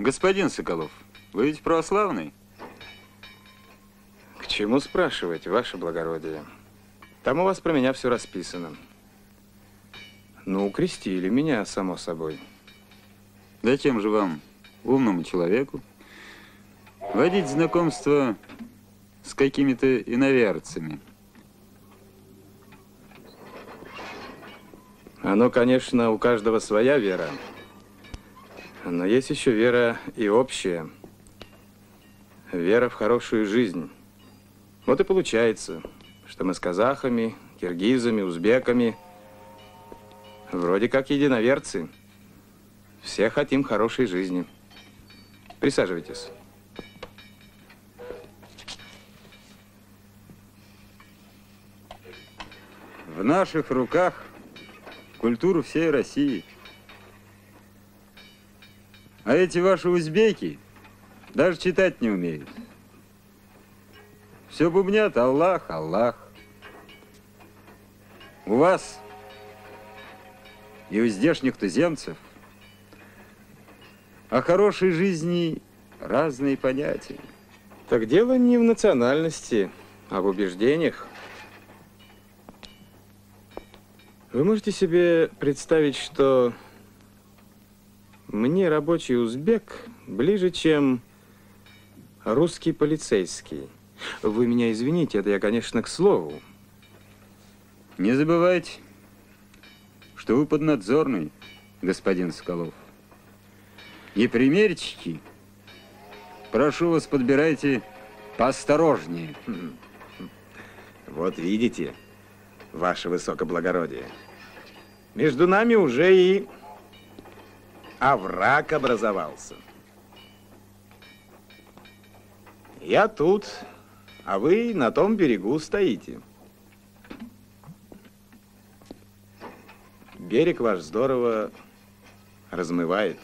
Господин Соколов, вы ведь православный? К чему спрашивать, ваше благородие? Там у вас про меня все расписано. Ну, крестили меня, само собой. Зачем же вам, умному человеку, водить знакомство с какими-то иноверцами? Оно, конечно, у каждого своя вера, но есть еще вера и общая. Вера в хорошую жизнь. Вот и получается, что мы с казахами, киргизами, узбеками вроде как единоверцы. Все хотим хорошей жизни. Присаживайтесь. В наших руках культуру всей России. А эти ваши узбеки даже читать не умеют. Все бубнят: Аллах, Аллах. У вас и у здешних туземцев о хорошей жизни разные понятия. Так дело не в национальности, а в убеждениях. Вы можете себе представить, что мне рабочий узбек ближе, чем русский полицейский? Вы меня извините, это я, конечно, к слову. Не забывайте, что вы поднадзорный, господин Скалов. И примерчики, прошу вас, подбирайте поосторожнее. Вот видите, ваше высокоблагородие, между нами уже и овраг образовался. Я тут, а вы на том берегу стоите. Берег ваш здорово размывает.